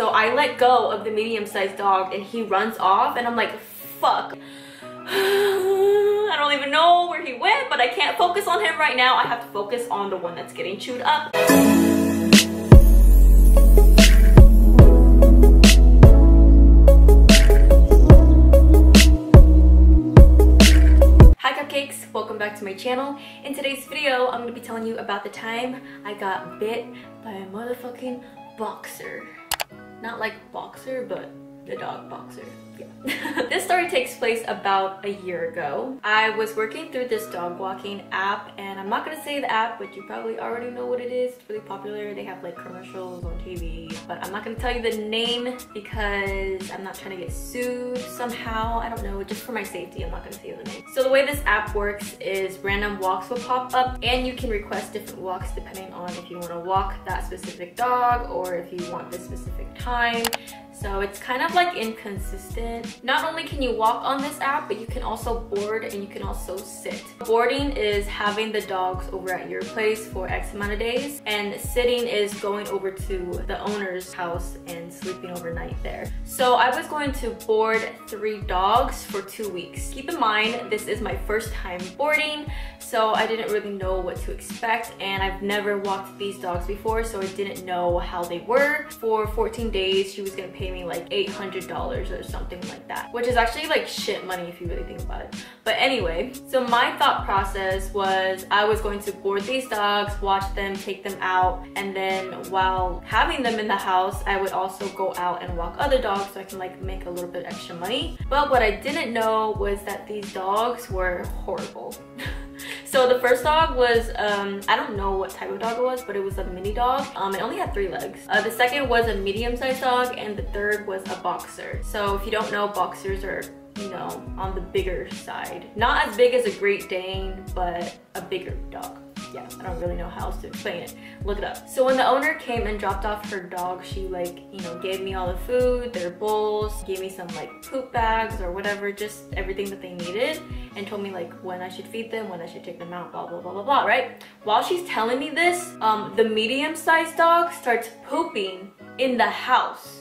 So I let go of the medium-sized dog and he runs off and I'm like, fuck. I don't even know where he went, but I can't focus on him right now. I have to focus on the one that's getting chewed up. Welcome back to my channel. In today's video, I'm gonna be telling you about the time I got bit by a motherfucking boxer. Not like boxer, but the dog Boxer. Yeah. This story takes place about a year ago. I was working through this dog walking app, and I'm not gonna say the app, but you probably already know what it is. It's really popular. They have like commercials on TV, but I'm not gonna tell you the name because I'm not trying to get sued somehow. I don't know, just for my safety, I'm not gonna say the name. So the way this app works is random walks will pop up, and you can request different walks depending on if you wanna walk that specific dog or if you want this specific time. So it's kind of like inconsistent. Not only can you walk on this app, but you can also board and you can also sit. Boarding is having the dogs over at your place for X amount of days, and sitting is going over to the owner's house and sleeping overnight there. So I was going to board 3 dogs for 2 weeks. Keep in mind, this is my first time boarding, so I didn't really know what to expect, and I've never walked these dogs before, so I didn't know how they were. For 14 days, she was gonna pay me like $800 or something like that, which is actually like shit money if you really think about it. But anyway, so my thought process was I was going to board these dogs, watch them, take them out, and then while having them in the house, I would also go out and walk other dogs so I can like make a little bit extra money. But what I didn't know was that these dogs were horrible. So the first dog was, I don't know what type of dog it was, but it was a mini dog. It only had 3 legs. The second was a medium-sized dog, and the third was a boxer. So if you don't know, boxers are, you know, on the bigger side. Not as big as a Great Dane, but a bigger dog. Yeah, I don't really know how else to explain it. Look it up. So when the owner came and dropped off her dog, she like, you know, gave me all the food, their bowls, gave me some like poop bags or whatever, just everything that they needed, and told me like when I should feed them, when I should take them out, blah, blah, blah, blah, blah, right? While she's telling me this, the medium-sized dog starts pooping in the house.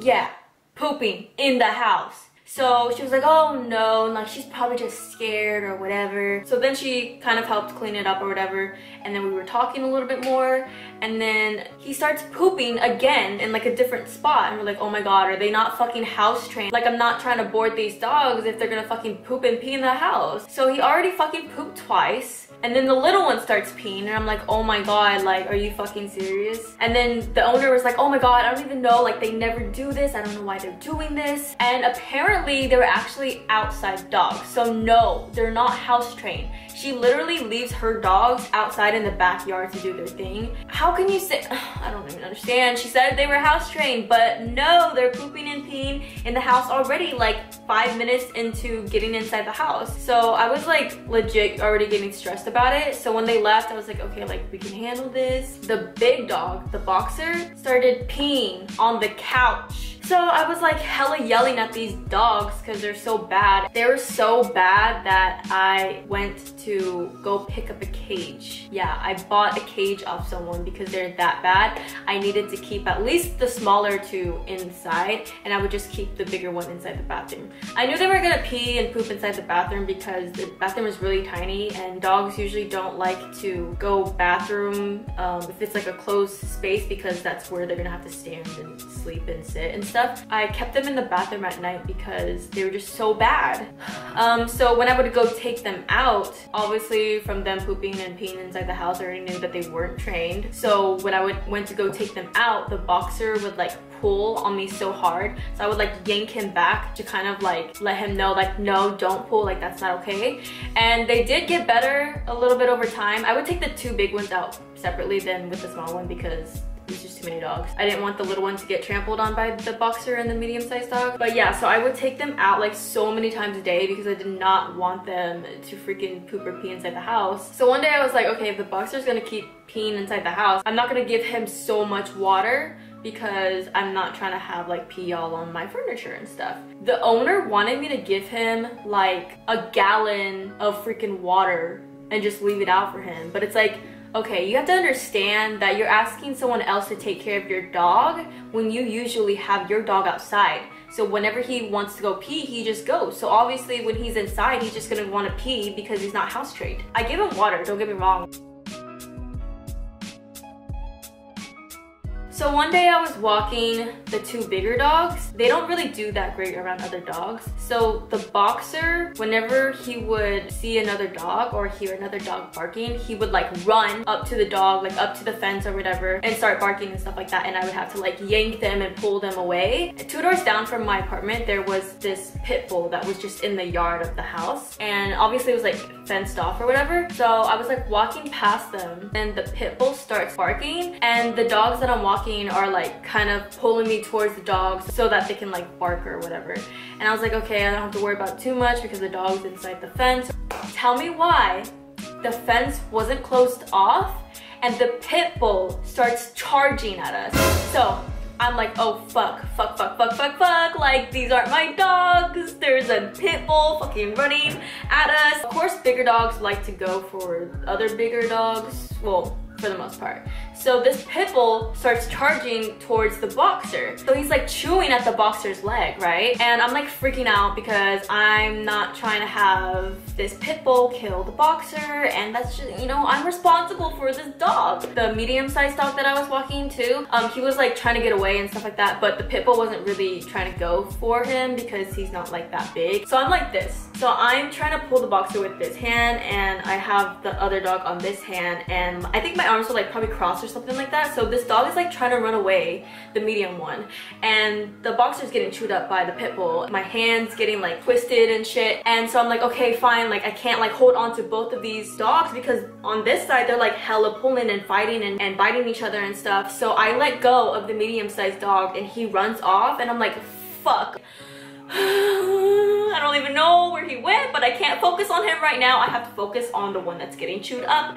Yeah, pooping in the house. So she was like, oh no, like she's probably just scared or whatever. So then she kind of helped clean it up or whatever, and then we were talking a little bit more, and then he starts pooping again in like a different spot, and we're like, oh my god, are they not fucking house trained? Like, I'm not trying to board these dogs if they're gonna fucking poop and pee in the house. So he already fucking pooped twice, and then the little one starts peeing, and I'm like, oh my god, like, are you fucking serious? And then the owner was like, oh my god, I don't even know, like, they never do this, I don't know why they're doing this. And apparently they were actually outside dogs, so no, they're not house trained. She literally leaves her dogs outside in the backyard to do their thing. How can you say, I don't even understand. She said they were house trained, but no, they're pooping and peeing in the house already like 5 minutes into getting inside the house. So I was like legit already getting stressed about it. So when they left, I was like, okay, like we can handle this. The big dog, the boxer, started peeing on the couch. So I was like hella yelling at these dogs because they're so bad. They were so bad that I went to go pick up a cage. Yeah, I bought a cage off someone because they're that bad. I needed to keep at least the smaller 2 inside, and I would just keep the bigger one inside the bathroom. I knew they were gonna pee and poop inside the bathroom because the bathroom is really tiny, and dogs usually don't like to go bathroom if it's like a closed space, because that's where they're gonna have to stand and sleep and sit and stuff. I kept them in the bathroom at night because they were just so bad. So when I would go take them out, obviously from them pooping and peeing inside the house, I already knew that they weren't trained. So when I went to go take them out, the boxer would like pull on me so hard, so I would like yank him back to kind of like let him know like, no, don't pull, like that's not okay. And they did get better a little bit over time. I would take the 2 big ones out separately than with the small one because it's just too many dogs. I didn't want the little one to get trampled on by the boxer and the medium-sized dog. But yeah, so I would take them out like so many times a day because I did not want them to freaking poop or pee inside the house. So one day I was like, okay, if the boxer's gonna keep peeing inside the house, I'm not gonna give him so much water because I'm not trying to have like pee all on my furniture and stuff. The owner wanted me to give him like a gallon of freaking water and just leave it out for him, but it's like, Okay, you have to understand that you're asking someone else to take care of your dog when you usually have your dog outside. So whenever he wants to go pee, he just goes. So obviously when he's inside, he's just gonna wanna pee because he's not house trained. I give him water, don't get me wrong. So one day I was walking the two bigger dogs. They don't really do that great around other dogs. So the Boxer, whenever he would see another dog or hear another dog barking, he would like run up to the dog, like up to the fence or whatever, and start barking and stuff like that. And I would have to like yank them and pull them away. And two doors down from my apartment, there was this pit bull that was just in the yard of the house. And obviously it was like fenced off or whatever. So I was like walking past them and the pit bull starts barking, and the dogs that I'm walking are like kind of pulling me towards the dogs so that they can like bark or whatever. And I was like, okay, I don't have to worry about it too much because the dog's inside the fence. Tell me why the fence wasn't closed off and the pit bull starts charging at us. So I'm like, oh fuck, fuck, fuck, fuck, fuck, fuck, like these aren't my dogs. There's a pit bull fucking running at us. Of course, bigger dogs like to go for other bigger dogs, well, for the most part. So this pit bull starts charging towards the Boxer. So he's like chewing at the Boxer's leg, right? And I'm like freaking out because I'm not trying to have this pit bull kill the Boxer, and that's just, you know, I'm responsible for this dog. The medium-sized dog that I was walking to, he was like trying to get away and stuff like that, but the pit bull wasn't really trying to go for him because he's not like that big. So I'm like this. So I'm trying to pull the Boxer with this hand, and I have the other dog on this hand, and I think my arms were like probably crossed or something like that. So this dog is like trying to run away, the medium one, and the Boxer's getting chewed up by the pit bull. My hand's getting like twisted and shit, and so I'm like, okay, fine, like I can't like hold on to both of these dogs because on this side they're like hella pulling and fighting and biting each other and stuff. So I let go of the medium-sized dog and he runs off, and I'm like, fuck. I don't even know where he went, but I can't focus on him right now. I have to focus on the one that's getting chewed up.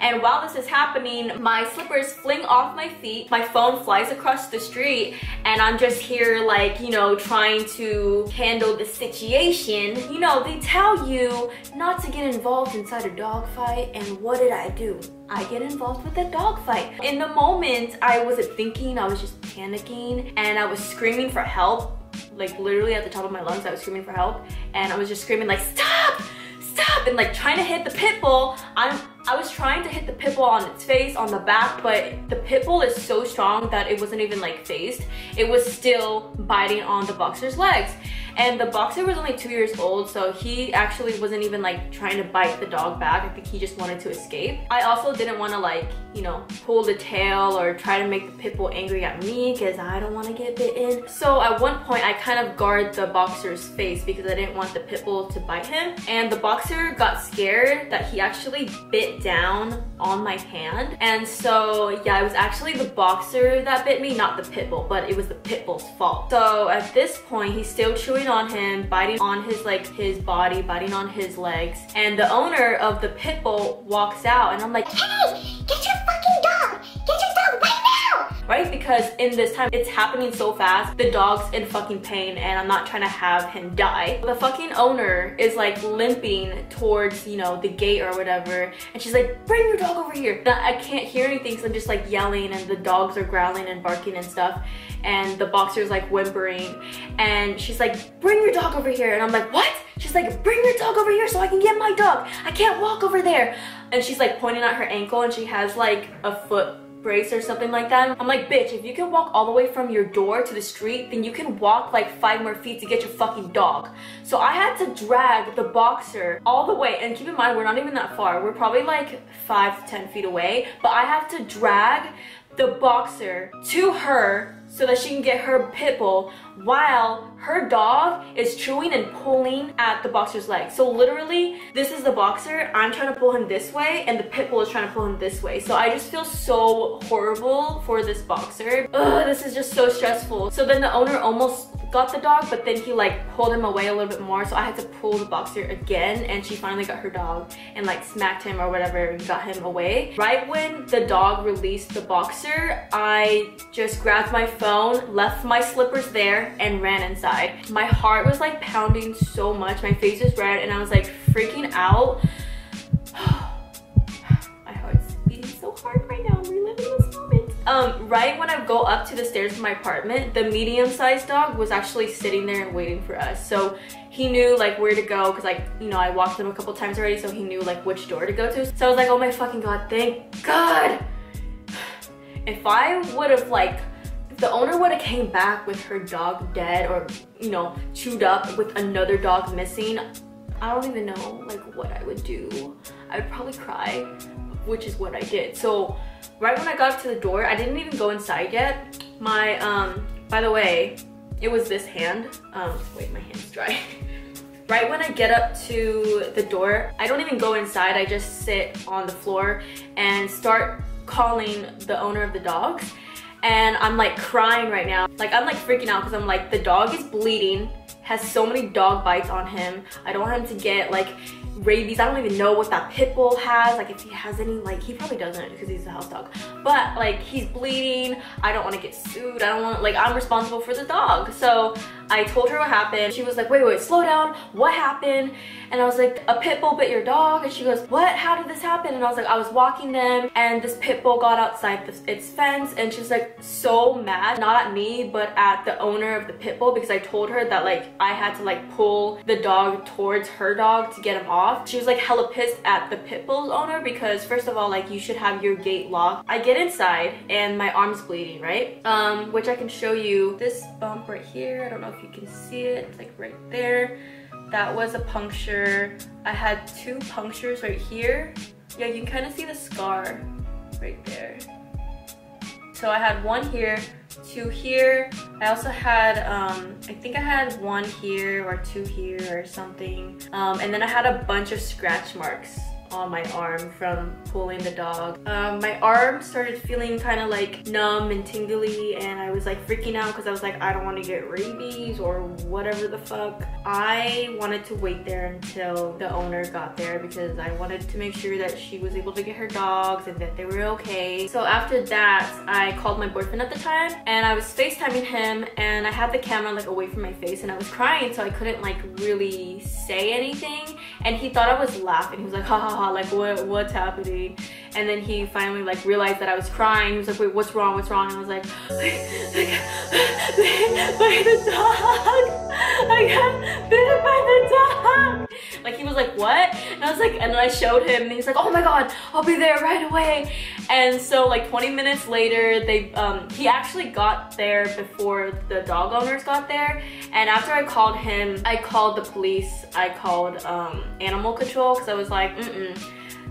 And while this is happening, my slippers fling off my feet, my phone flies across the street, and I'm just here like, you know, trying to handle the situation. You know, they tell you not to get involved inside a dog fight, and what did I do? I get involved with a dog fight. In the moment, I wasn't thinking, I was just panicking, and I was screaming for help. Like literally at the top of my lungs, I was screaming for help, and I was just screaming like, stop, stop, and like trying to hit the pit bull. I was trying to hit the pit bull on its face, on the back, but the pit bull is so strong that it wasn't even like phased. It was still biting on the Boxer's legs. And the Boxer was only 2 years old, so he actually wasn't even like trying to bite the dog back. I think he just wanted to escape. I also didn't want to like, you know, pull the tail or try to make the pit bull angry at me because I don't want to get bitten. So at one point I kind of guard the Boxer's face because I didn't want the pit bull to bite him. And the Boxer got scared that he actually bit down on my hand, and so yeah, it was actually the Boxer that bit me, not the pit bull, but it was the pit bull's fault. So at this point he's still chewing on him, biting on his like his body, biting on his legs, and the owner of the pit bull walks out, and I'm like, hey, get your fucking dog, get your dog right now, right? Because in this time it's happening so fast, the dog's in fucking pain, and I'm not trying to have him die. The fucking owner is like limping towards, you know, the gate or whatever, and she's like, bring your dog over here. And I can't hear anything because I'm just like yelling, and the dogs are growling and barking and stuff, and the Boxer's like whimpering, and she's like, bring your dog over here. And I'm like, what? She's like, bring your dog over here so I can get my dog, I can't walk over there. And she's like pointing at her ankle, and she has like a foot brace or something like that. I'm like, bitch, if you can walk all the way from your door to the street, then you can walk like 5 more feet to get your fucking dog. So I had to drag the Boxer all the way, and keep in mind, we're not even that far. We're probably like 5 to 10 feet away, but I have to drag the Boxer to her so that she can get her pit bull while her dog is chewing and pulling at the Boxer's leg. So literally, this is the Boxer, I'm trying to pull him this way, and the pit bull is trying to pull him this way. So I just feel so horrible for this Boxer. Ugh, this is just so stressful. So then the owner almost got the dog, but then he like pulled him away a little bit more, so I had to pull the Boxer again, and she finally got her dog and like smacked him or whatever and got him away. Right when the dog released the Boxer, I just grabbed my phone, left my slippers there, and ran inside. My heart was like pounding so much, my face was red, and I was like freaking out. My heart's beating so Right when I go up to the stairs to my apartment, the medium-sized dog was actually sitting there and waiting for us. So he knew like where to go, because like, you know, I walked him a couple times already, so he knew like which door to go to. So I was like, oh my fucking god, thank god. If I would have like, if the owner would have came back with her dog dead or, you know, chewed up with another dog missing, I don't even know like what I would do. I would probably cry, which is what I did. So right when I got to the door, I didn't even go inside yet. My by the way, it was this hand. Wait, my hand's dry. Right when I get up to the door, I don't even go inside. I just sit on the floor and start calling the owner of the dogs, and I'm like crying right now. Like I'm like freaking out because I'm like, the dog is bleeding, has so many dog bites on him. I don't want him to get like rabies. I don't even know what that pit bull has, like if he has any, like he probably doesn't because he's a house dog, but like he's bleeding. I don't want to get sued. I don't want, like I'm responsible for the dog. So I told her what happened. She was like, wait, slow down, what happened? And I was like, a pit bull bit your dog. And she goes, what, how did this happen? And I was like, I was walking them and this pit bull got outside its fence. And she was like so mad, not at me but at the owner of the pit bull, because I told her that like I had to like pull the dog towards her dog to get him off. She was like hella pissed at the pit bull's owner because first of all, like you should have your gate locked. I get inside and my arm's bleeding, right? Which I can show you this bump right here. I don't know if you can see it, it's like right there. That was a puncture. I had two punctures right here. Yeah, you can kind of see the scar right there. So I had one here, two here. I also had I think I had one here or two here or something, and then I had a bunch of scratch marks on my arm from pulling the dog. My arm started feeling kind of like numb and tingly, and I was like freaking out because I was like, I don't want to get rabies or whatever the fuck. I wanted to wait there until the owner got there because I wanted to make sure that she was able to get her dogs and that they were okay. So after that, I called my boyfriend at the time and I was FaceTiming him, and I had the camera like away from my face and I was crying, so I couldn't like really say anything, and he thought I was laughing. He was like, ha ha ha, like what's happening? And then he finally like realized that I was crying. He was like, wait, what's wrong, what's wrong? And I was like, bit by the dog, I got bit by the dog. Like he was like, what? And I was like, and then I showed him and he's like, oh my god, I'll be there right away. And so like 20 minutes later, they he actually got there before the dog owners got there. And after I called him, I called the police, I called animal control, because I was like,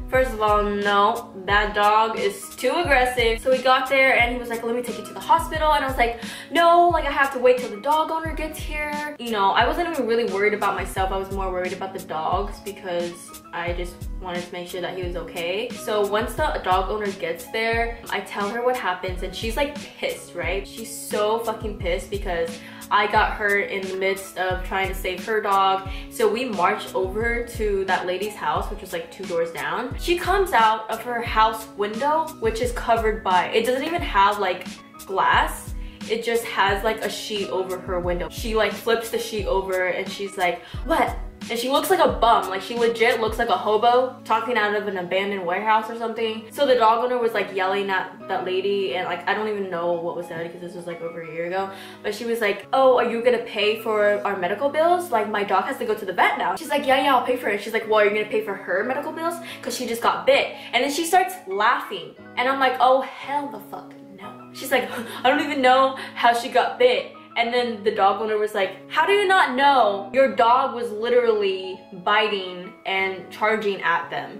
first of all, no, that dog is too aggressive. So he got there and he was like, let me take you to the hospital. And I was like, no, like I have to wait till the dog owner gets here. You know, I wasn't even really worried about myself. I was more worried about the dogs because I just wanted to make sure that he was okay. So once the dog owner gets there, I tell her what happens and she's like pissed, right? She's so fucking pissed because I got her in the midst of trying to save her dog. So we marched over to that lady's house, which was like 2 doors down. She comes out of her house window, which is covered by, it doesn't even have like glass. It just has like a sheet over her window. She like flips the sheet over and she's like, what? And she looks like a bum, like she legit looks like a hobo talking out of an abandoned warehouse or something. So the dog owner was like yelling at that lady, and like I don't even know what was said because this was like over a year ago, but she was like, oh, are you gonna pay for our medical bills? Like my dog has to go to the vet now. She's like, yeah, I'll pay for it. She's like, well, are you gonna pay for her medical bills? Because she just got bit. And then she starts laughing and I'm like, oh hell the fuck no. She's like, I don't even know how she got bit. And then the dog owner was like, how do you not know? Your dog was literally biting and charging at them.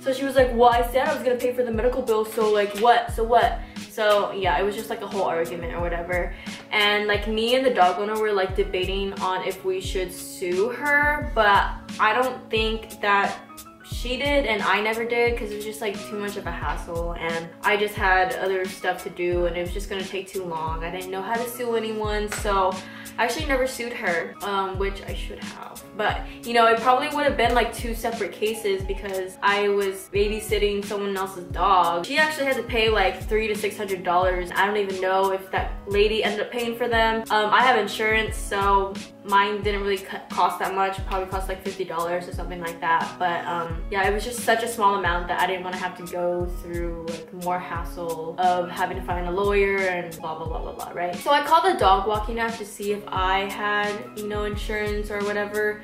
So she was like, well, I said I was gonna pay for the medical bill, so like what, so what? So yeah, it was just like a whole argument or whatever. And like me and the dog owner were like debating on if we should sue her, but I don't think that she did and I never did because it was just like too much of a hassle and I just had other stuff to do and it was just gonna take too long. I didn't know how to sue anyone, so I actually never sued her, which I should have. But you know, it probably would have been like 2 separate cases because I was babysitting someone else's dog. She actually had to pay like $300 to $600. I don't even know if that lady ended up paying for them. I have insurance, so mine didn't really cost that much. It probably cost like $50 or something like that. But yeah, it was just such a small amount that I didn't want to have to go through like more hassle of having to find a lawyer and blah blah blah blah blah, right? So I called the dog walking app to see if I had, you know, insurance or whatever,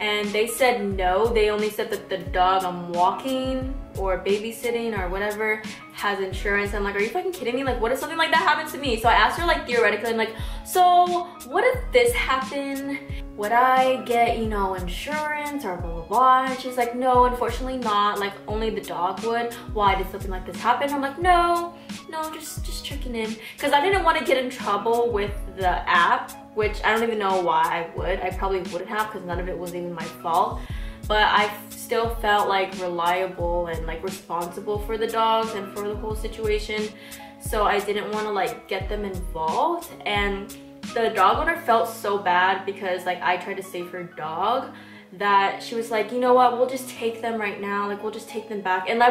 and they said no. They only said that the dog I'm walking or babysitting or whatever has insurance. I'm like, are you fucking kidding me? Like, what if something like that happens to me? So I asked her, like, theoretically, I'm like, so what if this happened? Would I get, you know, insurance or blah blah blah? And she's like, no, unfortunately not. Like, only the dog would. Why did something like this happen? I'm like, no, just checking in, because I didn't want to get in trouble with the app, which I don't even know why I would. I probably wouldn't have, because none of it was even my fault. But I still felt like reliable and like responsible for the dogs and for the whole situation. So I didn't want to like get them involved. And the dog owner felt so bad because like I tried to save her dog, that she was like, you know what, we'll just take them right now. Like, we'll just take them back. And I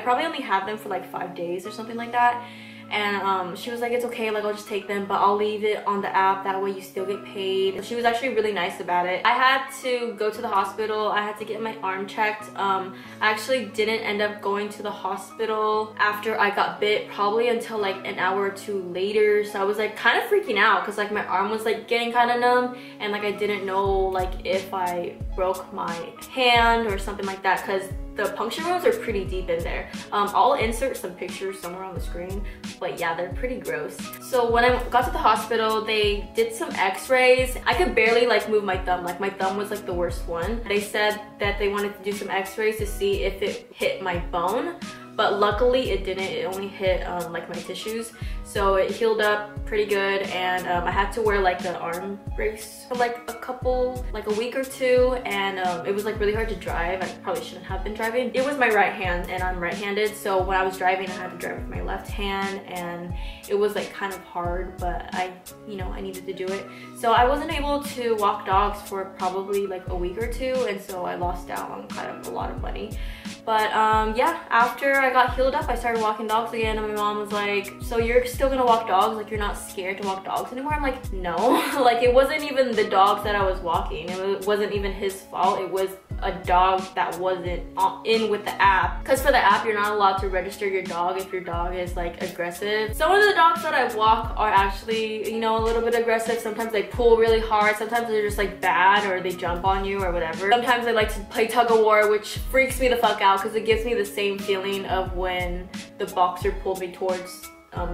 probably only had them for like 5 days or something like that. And she was like, it's okay, like I'll just take them, but I'll leave it on the app, that way you still get paid. She was actually really nice about it. I had to go to the hospital. I had to get my arm checked. I actually didn't end up going to the hospital after I got bit, probably until like an hour or two later. So I was like kind of freaking out, because like my arm was like getting kind of numb, and like I didn't know like if I broke my hand or something like that, because the puncture wounds are pretty deep in there. I'll insert some pictures somewhere on the screen, but yeah, they're pretty gross. So when I got to the hospital, they did some x-rays. I could barely like move my thumb. Like my thumb was like the worst one. They said that they wanted to do some x-rays to see if it hit my bone, but luckily it didn't. It only hit like my tissues. So it healed up pretty good, and I had to wear like the arm brace for like a week or two, and it was like really hard to drive. I probably shouldn't have been driving. It was my right hand, and I'm right-handed, so when I was driving I had to drive with my left hand, and it was like kind of hard, but I needed to do it. So I wasn't able to walk dogs for probably like a week or two, and so I lost out on kind of a lot of money. But yeah, after I got healed up, I started walking dogs again, and my mom was like, so you're still gonna walk dogs? Like, you're not scared to walk dogs anymore? I'm like, no. Like, it wasn't even the dogs that I was walking. It wasn't even his fault. It was a dog that wasn't in with the app, because for the app you're not allowed to register your dog if your dog is like aggressive. Some of the dogs that I walk are actually, you know, a little bit aggressive. Sometimes they pull really hard, sometimes they're just like bad, or they jump on you or whatever. Sometimes they like to play tug of war, which freaks me the fuck out, because it gives me the same feeling of when the boxer pulled me towards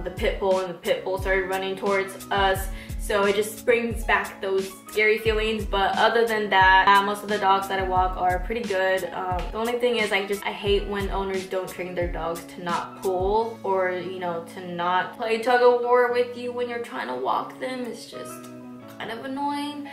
the pit bull, and the pit bull started running towards us. So it just brings back those scary feelings. But other than that, most of the dogs that I walk are pretty good. The only thing is I hate when owners don't train their dogs to not pull, or, you know, to not play tug of war with you when you're trying to walk them. It's just kind of annoying.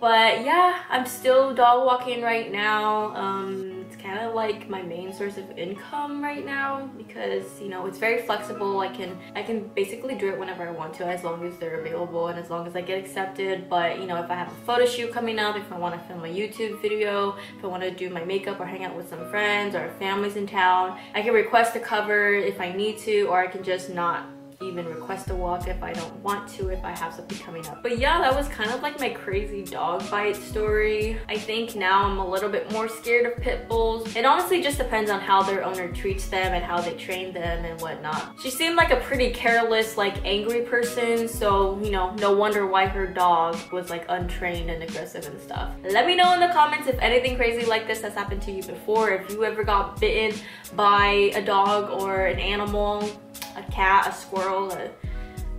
But yeah, I'm still dog walking right now. It's kind of like my main source of income right now, because, you know, it's very flexible. I can basically do it whenever I want to, as long as they're available and as long as I get accepted. But, you know, if I have a photo shoot coming up, if I want to film a YouTube video, if I want to do my makeup or hang out with some friends or families in town, I can request a cover if I need to, or I can just not even request a walk if I don't want to, if I have something coming up. But yeah, that was kind of like my crazy dog bite story. I think now I'm a little bit more scared of pit bulls. It honestly just depends on how their owner treats them and how they train them and whatnot. She seemed like a pretty careless, like angry person, so, you know, no wonder why her dog was like untrained and aggressive and stuff. Let me know in the comments if anything crazy like this has happened to you before. If you ever got bitten by a dog or an animal, a cat, a squirrel,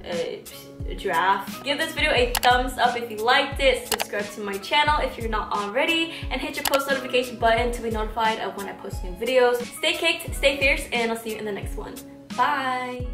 a giraffe. Give this video a thumbs up if you liked it. Subscribe to my channel if you're not already, and hit your post notification button to be notified of when I post new videos. Stay caked, stay fierce, and I'll see you in the next one. Bye!